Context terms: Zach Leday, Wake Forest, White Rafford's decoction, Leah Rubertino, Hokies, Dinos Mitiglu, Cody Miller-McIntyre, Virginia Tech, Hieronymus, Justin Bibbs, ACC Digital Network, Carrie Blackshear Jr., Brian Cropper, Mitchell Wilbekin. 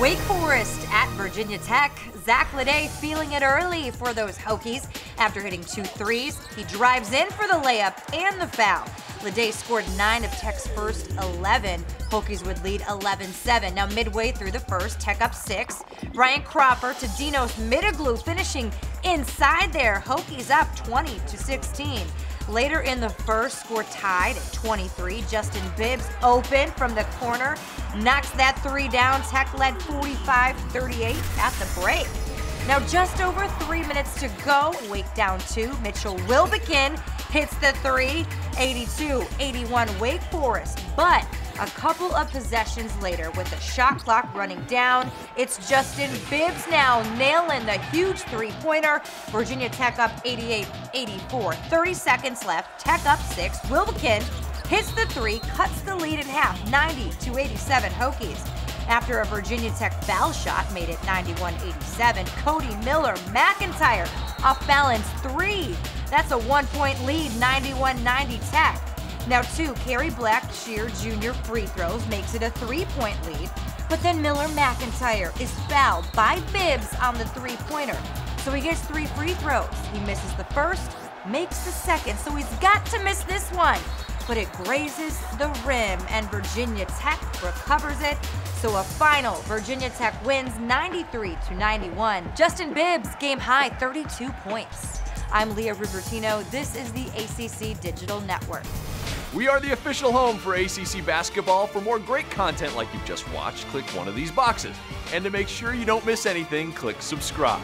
Wake Forest at Virginia Tech. Zach Leday feeling it early for those Hokies. After hitting 2 threes, he drives in for the layup and the foul. Leday scored 9 of Tech's first 11. Hokies would lead 11-7. Now midway through the first, Tech up 6. Brian Cropper to Dinos Mitiglu finishing inside there. Hokies up 20-16. Later in the first, score tied at 23. Justin Bibbs open from the corner, knocks that 3 down. Tech led 45-38 at the break. Now just over 3 minutes to go. Wake down 2. Mitchell Wilbekin hits the 3. 82-81 Wake Forest. But a couple of possessions later, with the shot clock running down, it's Justin Bibbs now nailing the huge three-pointer. Virginia Tech up 88-84. 30 seconds left. Tech up 6. Wilbekin hits the 3, cuts the lead in half. 90-87 Hokies. After a Virginia Tech foul shot made it 91-87, Cody Miller-McIntyre off balance 3. That's a 1-point lead, 91-90 Tech. Now 2, Carrie Blackshear Jr. free throws makes it a 3-point lead, but then Miller-McIntyre is fouled by Bibbs on the 3-pointer. So he gets 3 free throws. He misses the first, makes the second, so he's got to miss this one. But it grazes the rim, and Virginia Tech recovers it. So a final, Virginia Tech wins 93-91. Justin Bibbs, game high, 32 points. I'm Leah Rubertino. This is the ACC Digital Network. We are the official home for ACC basketball. For more great content like you've just watched, click one of these boxes. And to make sure you don't miss anything, click subscribe.